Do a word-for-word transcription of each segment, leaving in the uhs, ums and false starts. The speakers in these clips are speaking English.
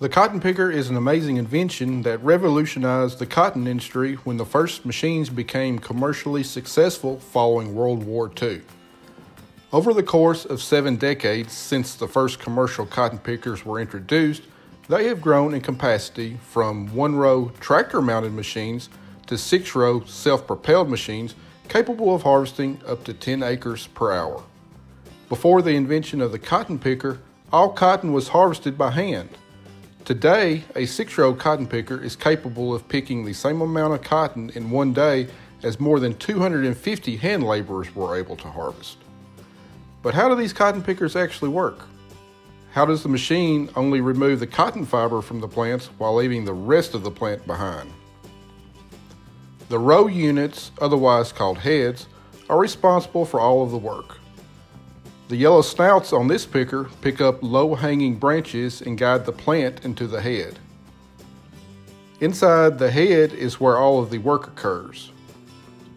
The cotton picker is an amazing invention that revolutionized the cotton industry when the first machines became commercially successful following World War Two. Over the course of seven decades since the first commercial cotton pickers were introduced, they have grown in capacity from one-row tractor-mounted machines to six-row self-propelled machines capable of harvesting up to ten acres per hour. Before the invention of the cotton picker, all cotton was harvested by hand. Today, a six-row cotton picker is capable of picking the same amount of cotton in one day as more than two hundred fifty hand laborers were able to harvest. But how do these cotton pickers actually work? How does the machine only remove the cotton fiber from the plants while leaving the rest of the plant behind? The row units, otherwise called heads, are responsible for all of the work. The yellow snouts on this picker pick up low-hanging branches and guide the plant into the head. Inside the head is where all of the work occurs.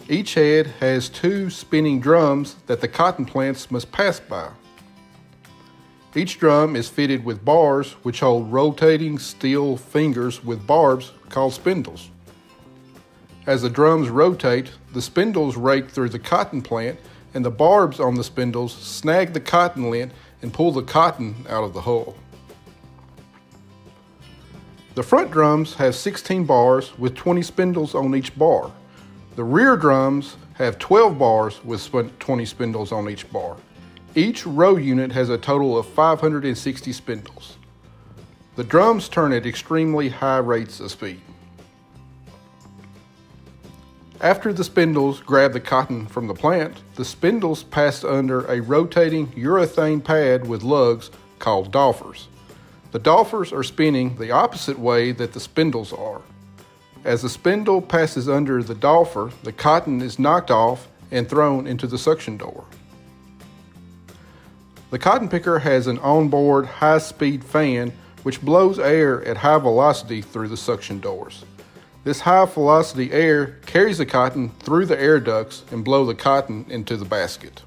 Each head has two spinning drums that the cotton plants must pass by. Each drum is fitted with bars which hold rotating steel fingers with barbs called spindles. As the drums rotate, the spindles rake through the cotton plant, and the barbs on the spindles snag the cotton lint and pull the cotton out of the hull. The front drums have sixteen bars with twenty spindles on each bar. The rear drums have twelve bars with twenty spindles on each bar. Each row unit has a total of five hundred sixty spindles. The drums turn at extremely high rates of speed. After the spindles grab the cotton from the plant, the spindles pass under a rotating urethane pad with lugs called dolphers. The dolphers are spinning the opposite way that the spindles are. As the spindle passes under the dolpher, the cotton is knocked off and thrown into the suction door. The cotton picker has an onboard high-speed fan which blows air at high velocity through the suction doors. This high-velocity air carries the cotton through the air ducts and blows the cotton into the basket.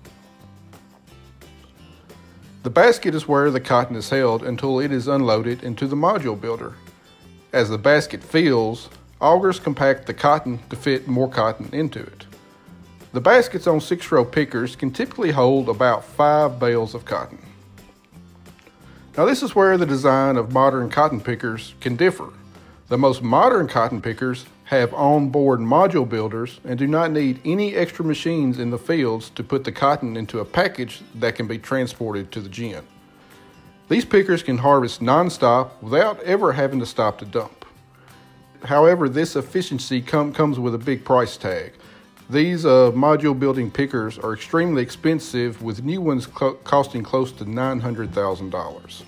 The basket is where the cotton is held until it is unloaded into the module builder. As the basket fills, augers compact the cotton to fit more cotton into it. The baskets on six-row pickers can typically hold about five bales of cotton. Now, this is where the design of modern cotton pickers can differ. The most modern cotton pickers have onboard module builders and do not need any extra machines in the fields to put the cotton into a package that can be transported to the gin. These pickers can harvest non-stop without ever having to stop to dump. However, this efficiency com comes with a big price tag. These uh, module building pickers are extremely expensive, with new ones co costing close to nine hundred thousand dollars.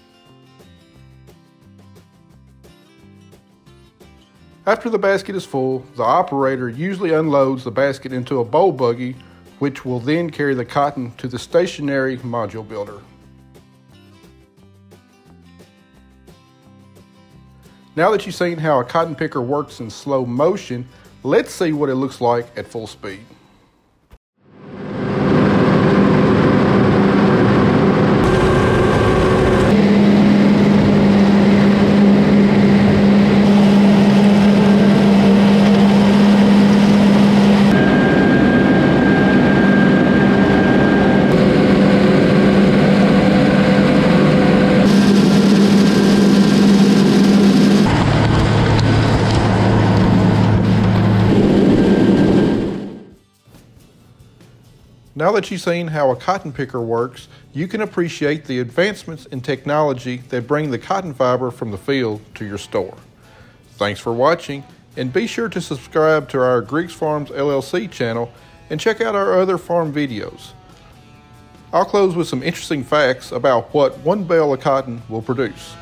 After the basket is full, the operator usually unloads the basket into a bowl buggy, which will then carry the cotton to the stationary module builder. Now that you've seen how a cotton picker works in slow motion, let's see what it looks like at full speed. Now that you've seen how a cotton picker works, you can appreciate the advancements in technology that bring the cotton fiber from the field to your store. Thanks for watching, and be sure to subscribe to our Griggs Farms L L C channel and check out our other farm videos. I'll close with some interesting facts about what one bale of cotton will produce.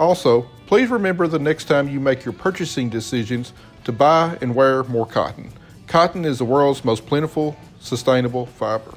Also, please remember the next time you make your purchasing decisions to buy and wear more cotton. Cotton is the world's most plentiful, sustainable fiber.